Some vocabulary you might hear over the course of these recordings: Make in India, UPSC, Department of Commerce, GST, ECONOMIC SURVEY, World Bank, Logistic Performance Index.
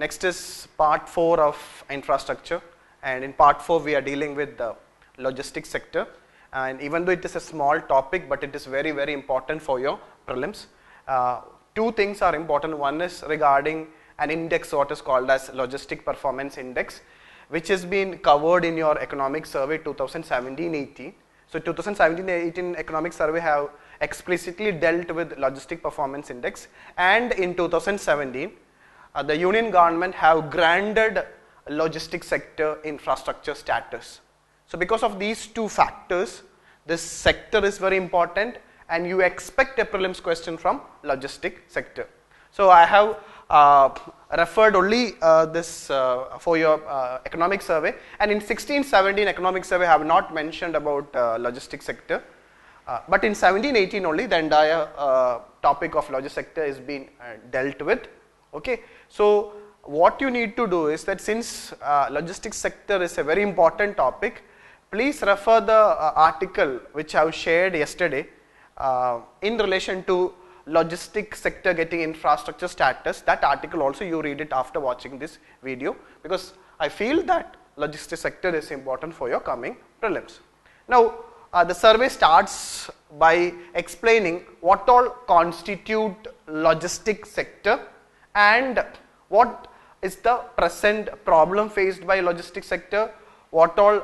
Next is part 4 of infrastructure, and in part 4 we are dealing with the logistics sector, and even though it is a small topic, but it is very, very important for your prelims. Two things are important. One is regarding an index what is called as Logistic Performance Index, which has been covered in your economic survey 2017-18. So 2017-18 economic survey have explicitly dealt with Logistic Performance Index, and in 2017 the union government have granted logistics sector infrastructure status. So because of these two factors, this sector is very important and you expect a prelims question from logistics sector. So I have referred only this for your economic survey, and in 16-17 economic survey I have not mentioned about logistics sector, but in 17-18 only the entire topic of logistics sector is being dealt with. Okay, so what you need to do is that since logistics sector is a very important topic, please refer the article which I have shared yesterday in relation to logistics sector getting infrastructure status. That article also you read it after watching this video, because I feel that logistics sector is important for your coming prelims. Now the survey starts by explaining what all constitute logistics sector and what is the present problem faced by logistics sector, what all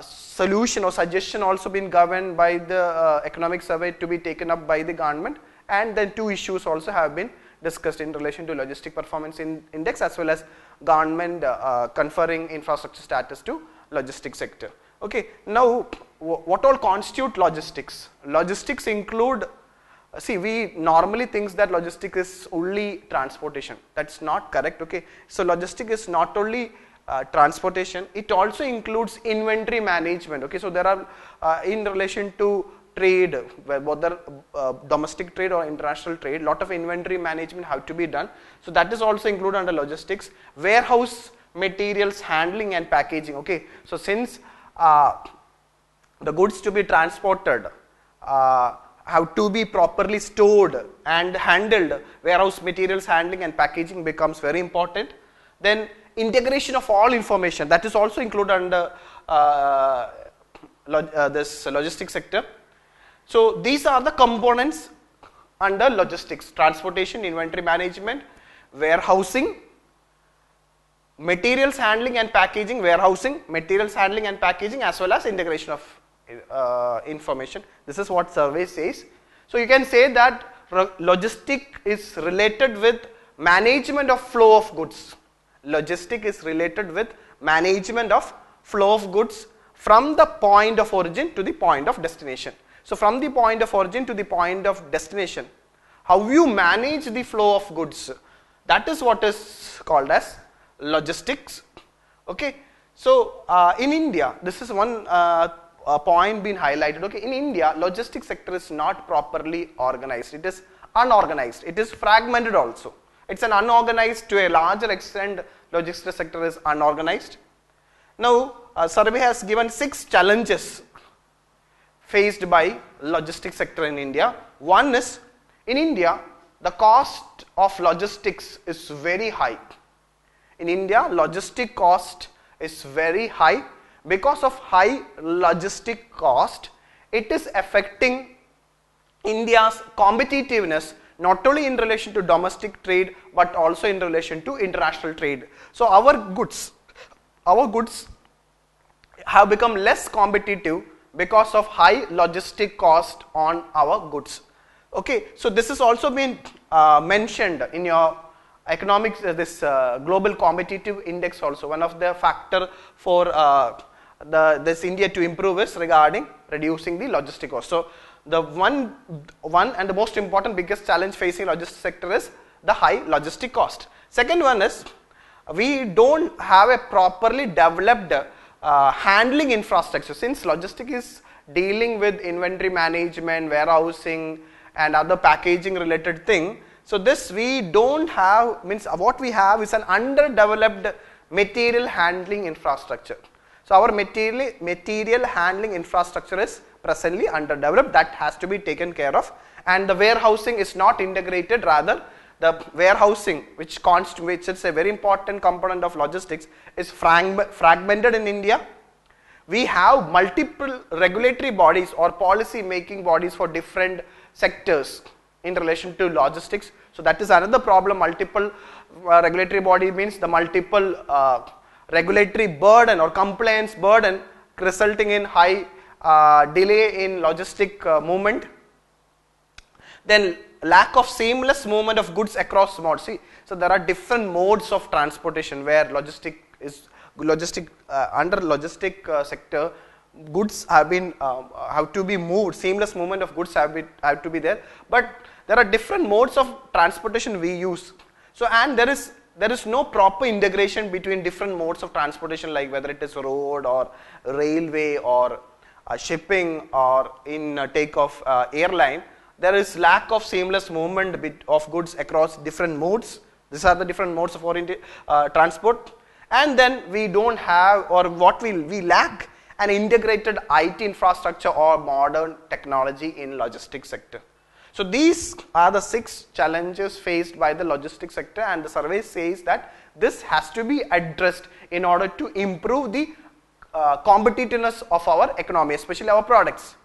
solution or suggestion also been governed by the economic survey to be taken up by the government, and then two issues also have been discussed in relation to Logistic Performance Index as well as government conferring infrastructure status to logistics sector. Okay, now what all constitute logistics? Logistics include, see, we normally think that logistics is only transportation. That is not correct. Okay, so logistics is not only transportation, it also includes inventory management. Okay, so there are in relation to trade, whether domestic trade or international trade, lot of inventory management have to be done. So that is also included under logistics. Warehouse materials handling and packaging. Okay, so since the goods to be transported have to be properly stored and handled, warehouse materials handling and packaging becomes very important. Then integration of all information, that is also included under this logistics sector. So these are the components under logistics: transportation, inventory management, warehousing, materials handling and packaging, warehousing, materials handling and packaging, as well as integration of information. This is what survey says. So you can say that logistic is related with management of flow of goods. Logistic is related with management of flow of goods from the point of origin to the point of destination. So from the point of origin to the point of destination, how you manage the flow of goods, that is what is called as logistics. Okay, so in India, this is one point being highlighted. Okay, in India, logistics sector is not properly organized. It is unorganized. It is fragmented also. It's an unorganized, to a larger extent logistics sector is unorganized. Now survey has given 6 challenges faced by logistics sector in India. One is, in India the cost of logistics is very high. In India, logistic cost is very high. Because of high logistic cost, it is affecting India's competitiveness, not only in relation to domestic trade but also in relation to international trade. So our goods have become less competitive because of high logistic cost on our goods. Okay, so this has also been mentioned in your economics, this global competitive index also. One of the factor for this India to improve is regarding reducing the logistic cost. So the one and the most important biggest challenge facing logistics sector is the high logistic cost. Second one is, we don't have a properly developed handling infrastructure. Since logistics is dealing with inventory management, warehousing and other packaging related thing, so this we don't have, means what we have is an underdeveloped material handling infrastructure. So our material handling infrastructure is presently underdeveloped. That has to be taken care of, and the warehousing is not integrated, rather the warehousing, which constitutes a very important component of logistics, is fragmented in India. We have multiple regulatory bodies or policy making bodies for different sectors in relation to logistics. So that is another problem. Multiple regulatory body means the multiple regulatory burden or compliance burden, resulting in high delay in logistic movement. Then lack of seamless movement of goods across modes. See, so there are different modes of transportation where under logistic sector, goods have to be moved. Seamless movement of goods have to be there. But there are different modes of transportation we use. So and there is no proper integration between different modes of transportation, like whether it is road or railway or shipping or in takeoff airline. There is lack of seamless movement of goods across different modes. These are the different modes of transport. And then we don't have, or what we lack, an integrated IT infrastructure or modern technology in logistics sector. So these are the 6 challenges faced by the logistics sector, and the survey says that this has to be addressed in order to improve the competitiveness of our economy, especially our products.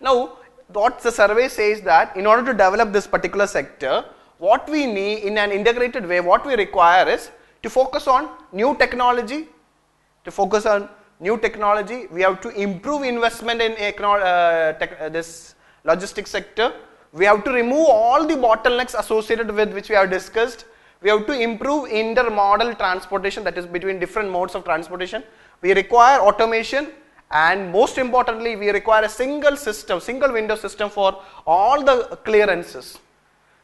Now, what the survey says that in order to develop this particular sector, what we need in an integrated way, what we require is to focus on new technology. We have to improve investment in this logistics sector. We have to remove all the bottlenecks associated with which we have discussed. We have to improve intermodal transportation, that is between different modes of transportation. We require automation, and most importantly we require a single system, single window system for all the clearances.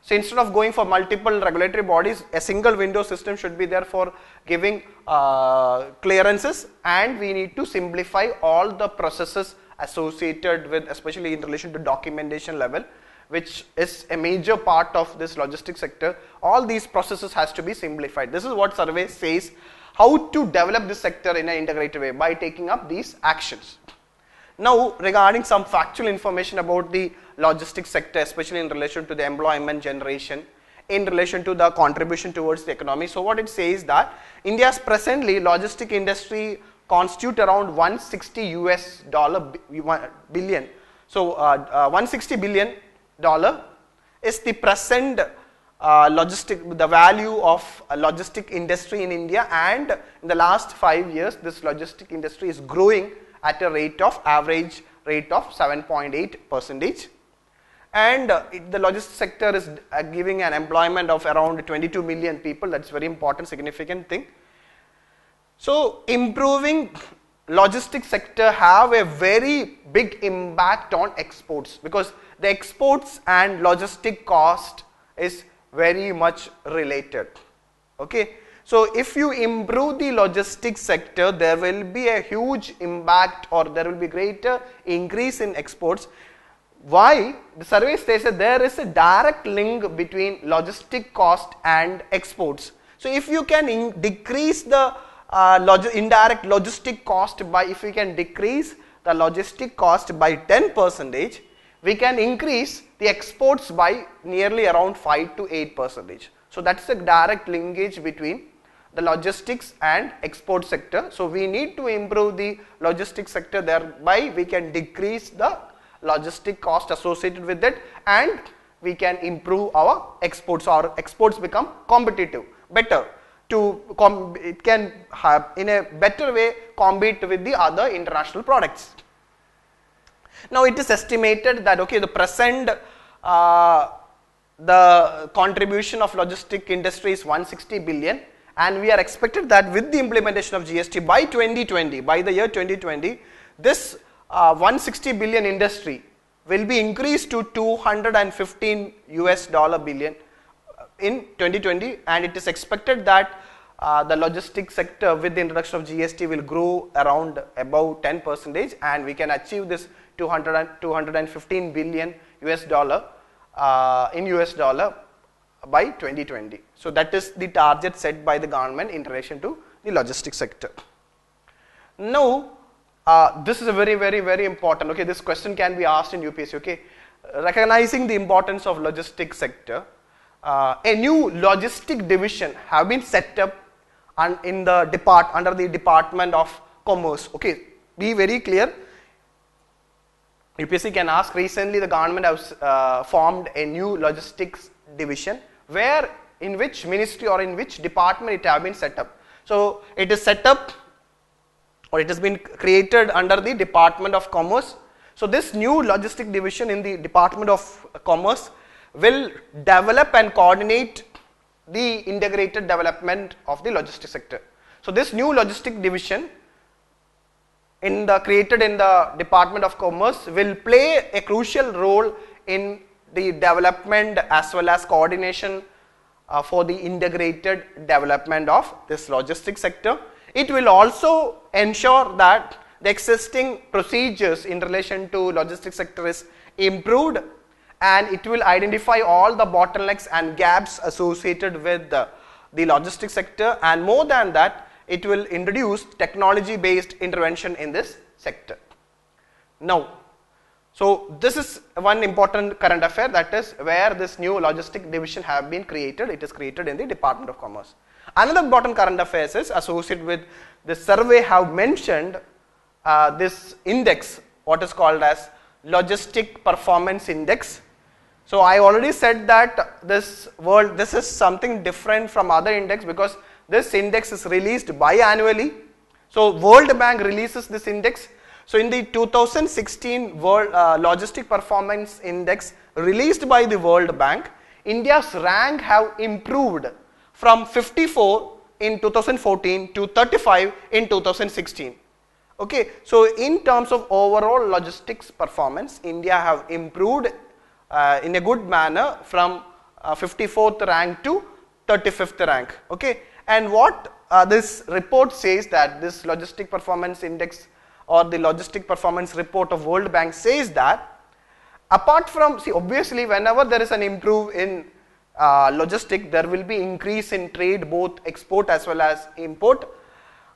So instead of going for multiple regulatory bodies, a single window system should be there for giving clearances, and we need to simplify all the processes associated with, especially in relation to documentation level, which is a major part of this logistics sector. All these processes has to be simplified. This is what survey says, how to develop this sector in an integrated way by taking up these actions. Now, regarding some factual information about the logistics sector, especially in relation to the employment generation, in relation to the contribution towards the economy. So what it says that India's presently logistic industry constitute around $160 billion. So $160 billion is the present the value of logistic industry in India, and in the last 5 years this logistic industry is growing at a rate of average rate of 7.8%, and the logistics sector is giving an employment of around 22 million people. That's very important, significant thing. So improving logistics sector have a very big impact on exports, because the exports and logistic cost is very much related. Okay. So if you improve the logistics sector, there will be a huge impact, or there will be greater increase in exports. Why? The survey states that there is a direct link between logistic cost and exports. So if you can decrease the indirect logistic cost by, if we can decrease the logistic cost by 10%, we can increase the exports by nearly around 5 to 8%. So that's the direct linkage between the logistics and export sector. So we need to improve the logistics sector, thereby we can decrease the logistic cost associated with it, and we can improve our exports. Our exports become competitive, better. It can have in a better way compete with the other international products. Now it is estimated that okay, the present the contribution of logistic industry is 160 billion, and we are expected that with the implementation of GST by 2020, by the year 2020, this 160 billion industry will be increased to $215 billion in 2020, and it is expected that the logistics sector with the introduction of GST will grow around about 10%, and we can achieve this $215 billion in US dollar by 2020. So that is the target set by the government in relation to the logistics sector. Now this is a very, very, very important, okay, this question can be asked in UPSC, okay. Recognizing the importance of logistics sector, a new logistic division have been set up and in the under the Department of Commerce. Okay, be very clear. UPSC can ask, recently the government has formed a new logistics division, where in which ministry or in which department it have been set up. So it is set up or it has been created under the Department of Commerce. So this new logistic division in the Department of Commerce will develop and coordinate the integrated development of the logistics sector. So this new logistic division created in the Department of Commerce will play a crucial role in the development as well as coordination for the integrated development of this logistics sector. It will also ensure that the existing procedures in relation to logistics sector is improved, and it will identify all the bottlenecks and gaps associated with the logistics sector, and more than that, it will introduce technology based intervention in this sector. Now, so this is one important current affair, that is where this new logistic division have been created. It is created in the Department of Commerce. Another important current affair is associated with the survey have mentioned this index, what is called as Logistic Performance Index. So I already said that this is something different from other index, because this index is released biannually. So World Bank releases this index. So in the 2016 World Logistic Performance Index released by the World Bank, India's rank have improved from 54 in 2014 to 35 in 2016. Okay, so in terms of overall logistics performance, India have improved in a good manner from 54th rank to 35th rank. Okay, and what this report says, that this Logistic Performance Index or the Logistic Performance Report of World Bank says that apart from, see, obviously whenever there is an improve in logistic, there will be increase in trade, both export as well as import.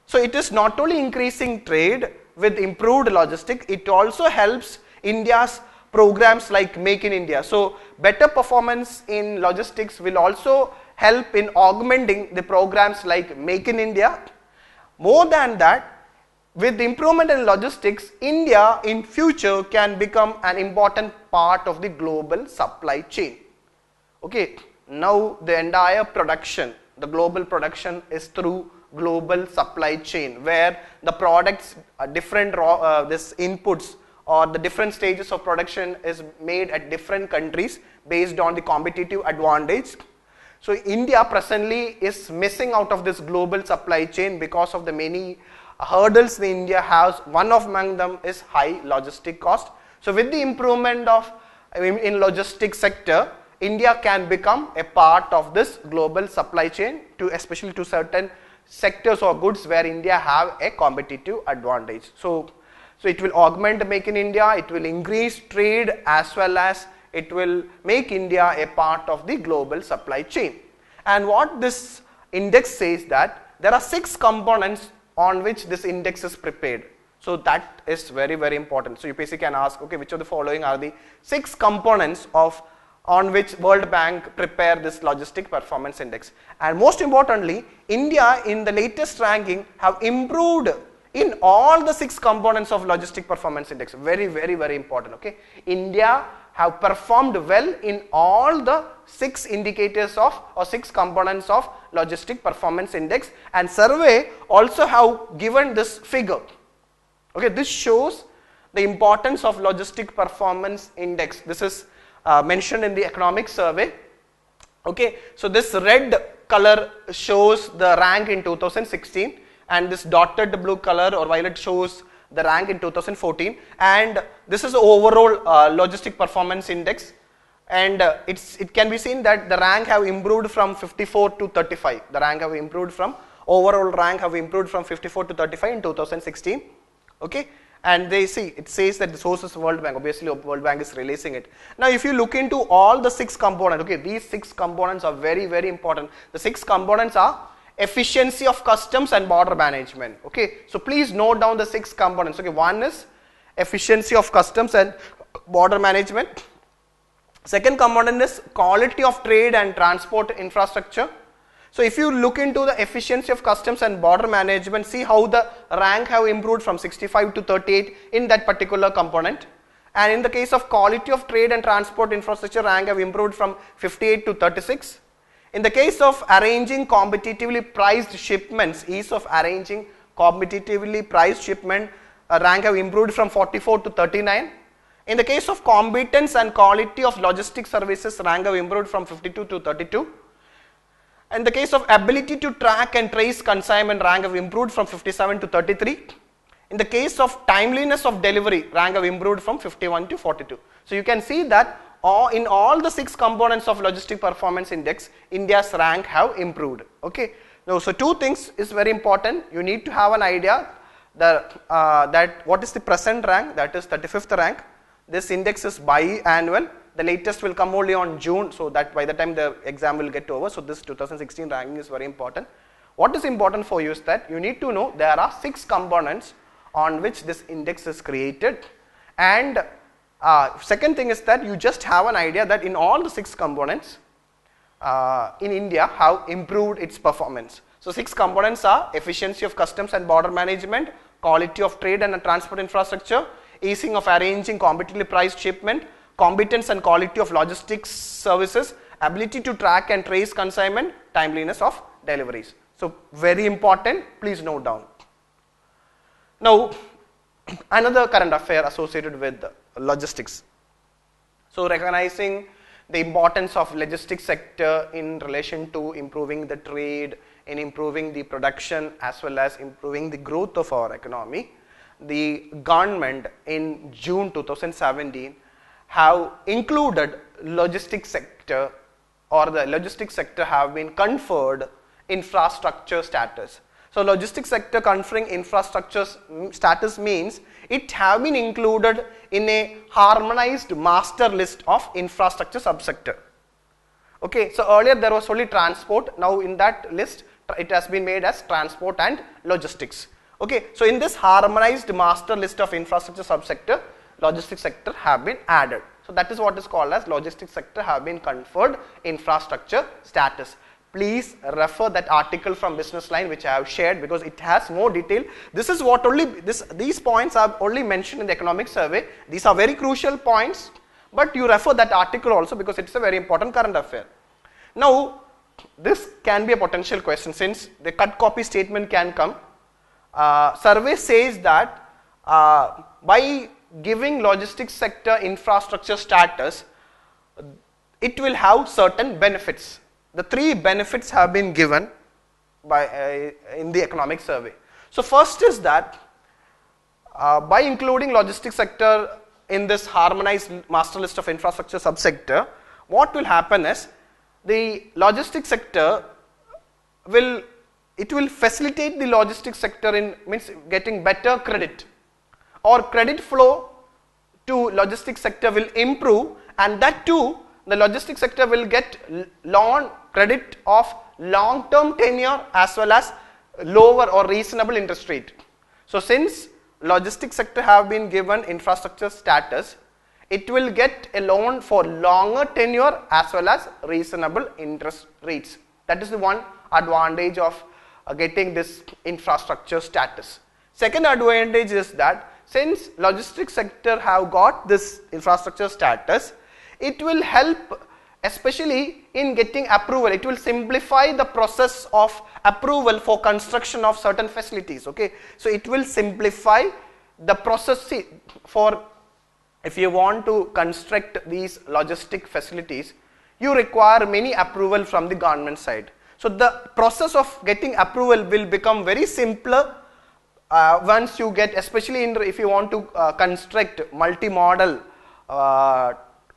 So it is not only increasing trade with improved logistic, it also helps India's programs like Make in India. So better performance in logistics will also help in augmenting the programs like Make in India. More than that, with the improvement in logistics, India in future can become an important part of the global supply chain. Okay, now the entire production, the global production is through global supply chain, where the products different this inputs or the different stages of production is made at different countries based on the competitive advantage. So India presently is missing out of this global supply chain because of the many hurdles that India has. One of among them is high logistic cost. So with the improvement of in logistics sector, India can become a part of this global supply chain, to especially to certain sectors or goods where India have a competitive advantage. So it will augment Make in India, it will increase trade, as well as it will make India a part of the global supply chain. And what this index says, that there are 6 components on which this index is prepared. So that is very, very important. So UPSC can ask, okay, which of the following are the 6 components on which World Bank prepare this Logistic Performance Index. And most importantly, India in the latest ranking have improved in all the 6 components of Logistic Performance Index. Very, very, very important. Okay, India have performed well in all the 6 indicators of or 6 components of Logistic Performance Index, and survey also have given this figure. Okay, this shows the importance of Logistic Performance Index. This is mentioned in the economic survey. Okay, so this red color shows the rank in 2016, and this dotted blue color or violet shows the rank in 2014, and this is the overall Logistic Performance Index, and it can be seen that the rank have improved from 54 to 35. The rank have improved from overall rank have improved from 54 to 35 in 2016. Okay. And they see, it says that the source is World Bank. Obviously World Bank is releasing it. Now if you look into all the 6 components, okay, these 6 components are very, very important. The 6 components are efficiency of customs and border management. Okay, so please note down the 6 components. Okay, one is efficiency of customs and border management. Second component is quality of trade and transport infrastructure. So if you look into the efficiency of customs and border management, see how the rank have improved from 65 to 38 in that particular component. And in the case of quality of trade and transport infrastructure, rank have improved from 58 to 36. In the case of arranging competitively priced shipments, ease of arranging competitively priced shipment, rank have improved from 44 to 39. In the case of competence and quality of logistic services, rank have improved from 52 to 32. In the case of ability to track and trace consignment, rank have improved from 57 to 33. In the case of timeliness of delivery, rank have improved from 51 to 42. So you can see that in all the 6 components of Logistic Performance Index, India's rank have improved. Okay. Now, so 2 things is very important. You need to have an idea that what is the present rank, that is 35th rank. This index is biannual. The latest will come only on June, so that by the time the exam will get over. So this 2016 ranking is very important. What is important for you is that you need to know there are 6 components on which this index is created, and second thing is that you just have an idea that in all the 6 components in India have improved its performance. So 6 components are efficiency of customs and border management, quality of trade and transport infrastructure, easing of arranging competitively priced shipment, competence and quality of logistics services, ability to track and trace consignment, timeliness of deliveries. So very important, please note down. Now another current affair associated with logistics. So recognizing the importance of logistics sector in relation to improving the trade and improving the production as well as improving the growth of our economy, the government in June 2017 have included logistics sector, or the logistics sector have been conferred infrastructure status. So logistics sector conferring infrastructure status means it have been included in a harmonized master list of infrastructure subsector. Okay, so earlier there was only transport, now in that list it has been made as transport and logistics. Okay, so in this harmonized master list of infrastructure subsector, logistics sector have been added. So that is what is called as logistics sector have been conferred infrastructure status. Please refer that article from Business Line which I have shared, because it has more detail. This is what only these points are only mentioned in the economic survey. These are very crucial points, but you refer that article also because it is a very important current affair. Now this can be a potential question, since the cut copy statement can come. Survey says that by giving logistics sector infrastructure status, it will have certain benefits. The 3 benefits have been given by in the economic survey. So first is that by including logistics sector in this harmonized master list of infrastructure subsector, what will happen is the logistics sector will, it will facilitate the logistics sector in means getting better credit, or credit flow to logistics sector will improve, and that too the logistics sector will get loan credit of long term tenure as well as lower or reasonable interest rate. So since logistics sector have been given infrastructure status, it will get a loan for longer tenure as well as reasonable interest rates. That is the one advantage of getting this infrastructure status. Second advantage is that since logistics sector have got this infrastructure status, it will help especially in getting approval. It will simplify the process of approval for construction of certain facilities. Okay, so it will simplify the process for, if you want to construct these logistic facilities, you require many approval from the government side. So the process of getting approval will become very simpler once you get, especially in, if you want to construct multi-modal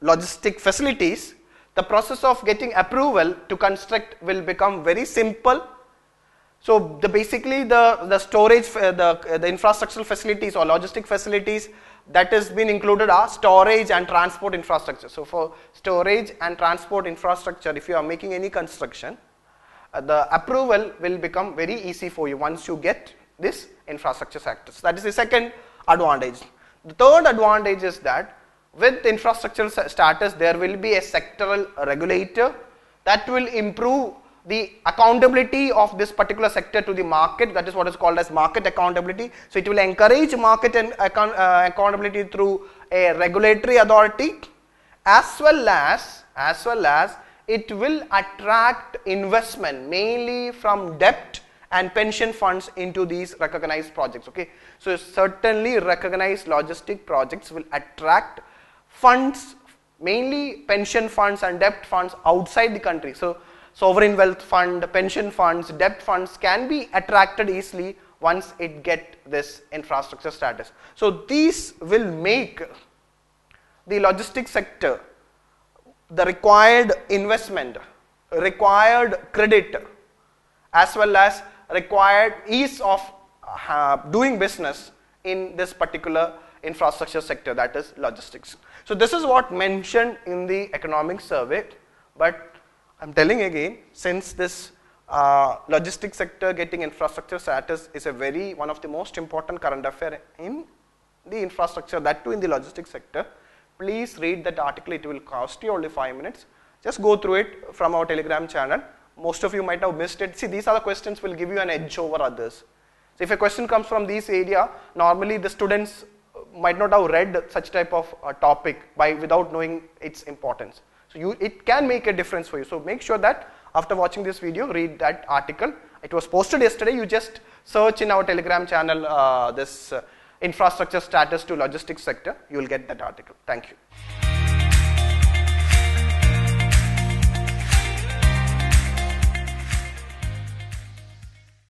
logistic facilities, the process of getting approval to construct will become very simple. So the basically the storage, the infrastructural facilities or logistic facilities that has been included are storage and transport infrastructure. So for storage and transport infrastructure, if you are making any construction, the approval will become very easy for you once you get this infrastructure sector. So that is the second advantage. The third advantage is that With infrastructure status, there will be a sectoral regulator that will improve the accountability of this particular sector to the market. That is what is called as market accountability. So it will encourage market and accountability through a regulatory authority, as well as it will attract investment mainly from debt and pension funds into these recognized projects. Okay, so certainly recognized logistic projects will attract funds, mainly pension funds and debt funds outside the country. So sovereign wealth fund, pension funds, debt funds can be attracted easily once it get this infrastructure status. So these will make the logistics sector the required investment, required credit, as well as required ease of doing business in this particular infrastructure sector, that is logistics. So this is what mentioned in the economic survey, but I am telling again, since this logistics sector getting infrastructure status is a one of the most important current affair in the infrastructure, that too in the logistics sector. Please read that article, it will cost you only 5 minutes. Just go through it from our Telegram channel. Most of you might have missed it. See, these are the questions will give you an edge over others. So if a question comes from this area, normally the students might not have read such type of topic without knowing its importance. So it can make a difference for you. So make sure that after watching this video, read that article. It was posted yesterday. You just search in our Telegram channel this infrastructure status to logistics sector. You will get that article. Thank you.